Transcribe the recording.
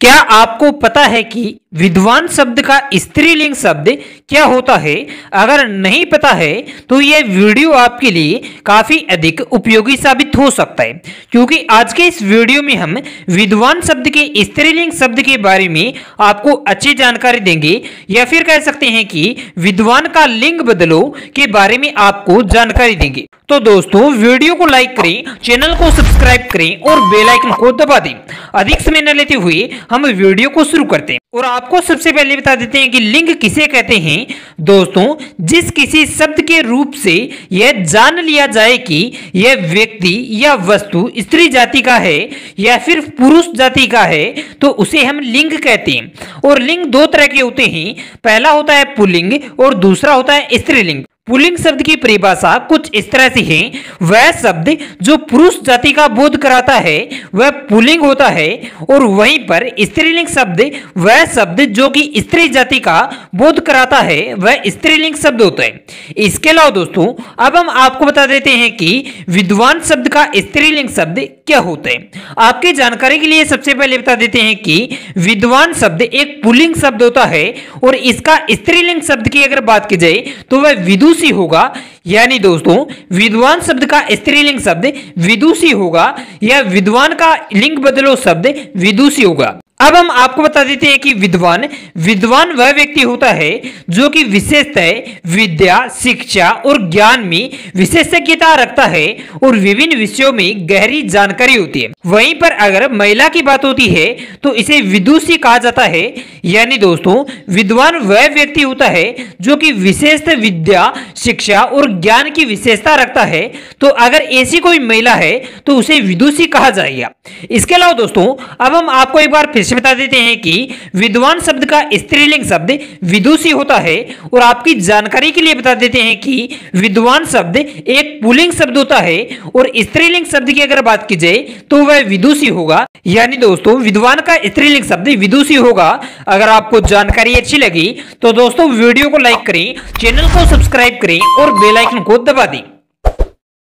क्या आपको पता है कि विद्वान शब्द का स्त्रीलिंग शब्द क्या होता है? अगर नहीं पता है तो यह वीडियो आपके लिए काफ़ी अधिक उपयोगी साबित हो सकता है, क्योंकि आज के इस वीडियो में हम विद्वान शब्द के स्त्रीलिंग शब्द के बारे में आपको अच्छी जानकारी देंगे, या फिर कह सकते हैं कि विद्वान का लिंग बदलो के बारे में आपको जानकारी देंगे। तो दोस्तों, वीडियो को लाइक करें, चैनल को सब्सक्राइब करें और बेल आइकन को दबा दें। अधिक समय न लेते हुए हम वीडियो को शुरू करते हैं और आपको सबसे पहले बता देते हैं कि लिंग किसे कहते हैं। दोस्तों, जिस किसी शब्द के रूप से यह जान लिया जाए कि यह व्यक्ति या वस्तु स्त्री जाति का है या फिर पुरुष जाति का है, तो उसे हम लिंग कहते हैं। और लिंग दो तरह के होते हैं, पहला होता है पुल्लिंग और दूसरा होता है स्त्रीलिंग। पुल्लिंग शब्द की परिभाषा कुछ इस तरह से है, वह शब्द जो पुरुष जाति का बोध कराता है वह पुल्लिंग होता है, और वहीं पर स्त्रीलिंग शब्द वह शब्द जो कि स्त्री जाति का बोध कराता है वह स्त्रीलिंग शब्द होता है। इसके अलावा दोस्तों, अब हम आपको बता देते हैं कि विद्वान शब्द का स्त्रीलिंग शब्द क्या होता है। आपकी जानकारी के लिए सबसे पहले बता देते हैं कि विद्वान शब्द एक पुल्लिंग शब्द होता है, और इसका स्त्रीलिंग शब्द की अगर बात की जाए तो वह विदु सी होगा। यानी दोस्तों, विद्वान शब्द का स्त्रीलिंग शब्द विदुषी होगा या विद्वान का लिंग बदलो शब्द विदुषी होगा। अब हम आपको बता देते हैं कि विद्वान वह व्यक्ति होता है जो कि विशेषतः विद्या, शिक्षा और ज्ञान में विशेषज्ञता रखता है और विभिन्न विषयों में गहरी जानकारी होती है। वहीं पर अगर महिला की बात होती है तो इसे विदुषी कहा जाता है। यानी दोस्तों, विद्वान वह व्यक्ति होता है जो कि विशेषतः विद्या, शिक्षा और ज्ञान की विशेषता रखता है, तो अगर ऐसी कोई महिला है तो उसे विदुषी कहा जाएगा। इसके अलावा दोस्तों, अब हम आपको एक बार फिर बता देते हैं कि विद्वान शब्द का स्त्रीलिंग शब्द विदुषी होता है, और आपकी जानकारी के लिए बता देते हैं कि विद्वान शब्द एक पुल्लिंग शब्द होता है, और स्त्रीलिंग शब्द की अगर बात की जाए तो वह विदुषी होगा। यानी दोस्तों, विद्वान का स्त्रीलिंग शब्द विदुषी होगा। अगर आपको जानकारी अच्छी लगी तो दोस्तों, वीडियो को लाइक करें, चैनल को सब्सक्राइब करें और बेल आइकन को दबा दें।